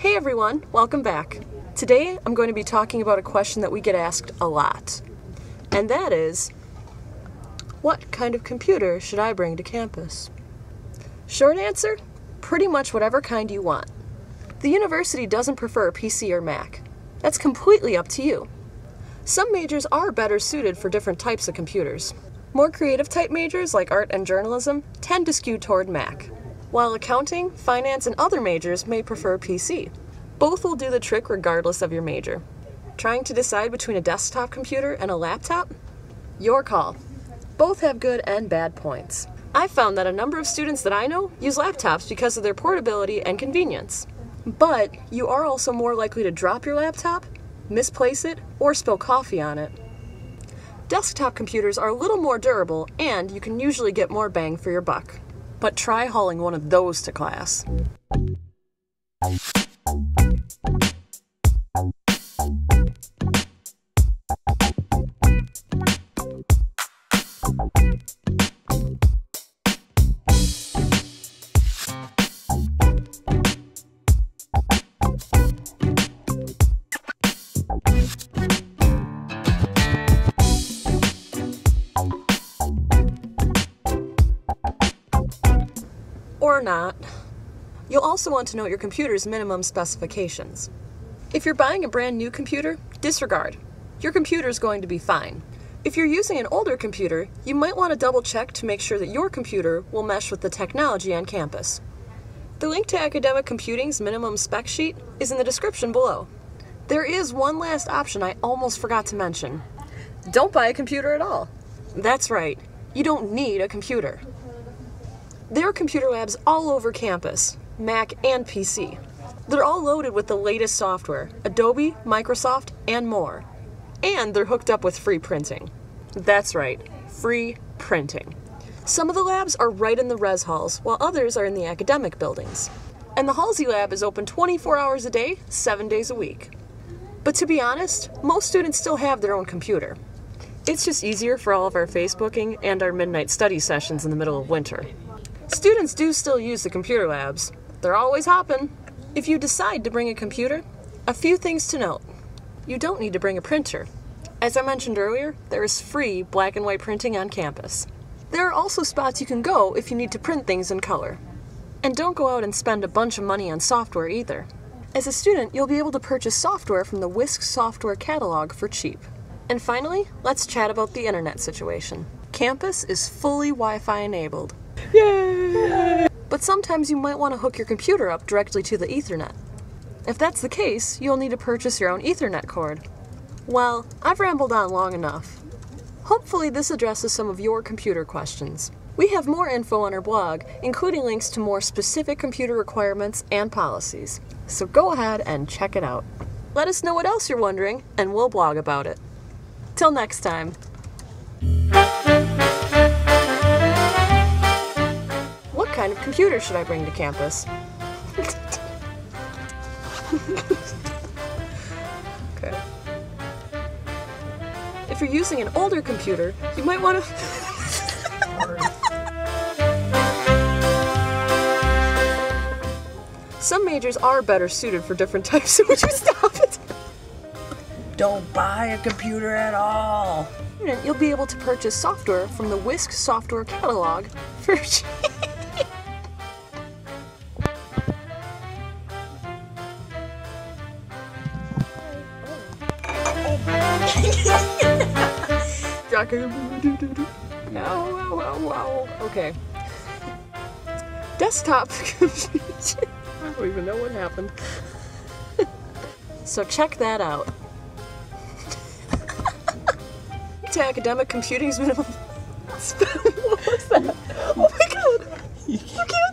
Hey everyone, welcome back. Today I'm going to be talking about a question that we get asked a lot, and that is, what kind of computer should I bring to campus? Short answer, pretty much whatever kind you want. The university doesn't prefer a PC or Mac. That's completely up to you. Some majors are better suited for different types of computers. More creative type majors like art and journalism tend to skew toward Mac, while accounting, finance, and other majors may prefer PC. Both will do the trick regardless of your major. Trying to decide between a desktop computer and a laptop? Your call. Both have good and bad points. I've found that a number of students that I know use laptops because of their portability and convenience. But you are also more likely to drop your laptop, misplace it, or spill coffee on it. Desktop computers are a little more durable, and you can usually get more bang for your buck. But try hauling one of those to class. Or not. You'll also want to know your computer's minimum specifications. If you're buying a brand new computer, disregard. Your computer's going to be fine. If you're using an older computer, you might want to double check to make sure that your computer will mesh with the technology on campus. The link to Academic Computing's minimum spec sheet is in the description below. There is one last option I almost forgot to mention. Don't buy a computer at all. That's right, you don't need a computer. There are computer labs all over campus, Mac and PC. They're all loaded with the latest software, Adobe, Microsoft, and more. And they're hooked up with free printing. That's right, free printing. Some of the labs are right in the res halls, while others are in the academic buildings. And the Halsey Lab is open 24 hours a day, 7 days a week. But to be honest, most students still have their own computer. It's just easier for all of our Facebooking and our midnight study sessions in the middle of winter. Students do still use the computer labs. They're always hopping. If you decide to bring a computer, a few things to note. You don't need to bring a printer. As I mentioned earlier, there is free black and white printing on campus. There are also spots you can go if you need to print things in color. And don't go out and spend a bunch of money on software either. As a student, you'll be able to purchase software from the WISC software catalog for cheap. And finally, let's chat about the internet situation. Campus is fully Wi-Fi enabled. Yay! But sometimes you might want to hook your computer up directly to the Ethernet. If that's the case, you'll need to purchase your own Ethernet cord. Well, I've rambled on long enough. Hopefully this addresses some of your computer questions. We have more info on our blog, including links to more specific computer requirements and policies. So go ahead and check it out. Let us know what else you're wondering, and we'll blog about it. Till next time. What kind of computer should I bring to campus? Okay. If you're using an older computer, you might want to... Some majors are better suited for different types of... Would you stop it? Don't buy a computer at all. You'll be able to purchase software from the WISC software catalog for cheap. Okay. Desktop computer. I don't even know what happened. So check that out. To Academic Computing's minimum. What was that? Oh my god! You can't.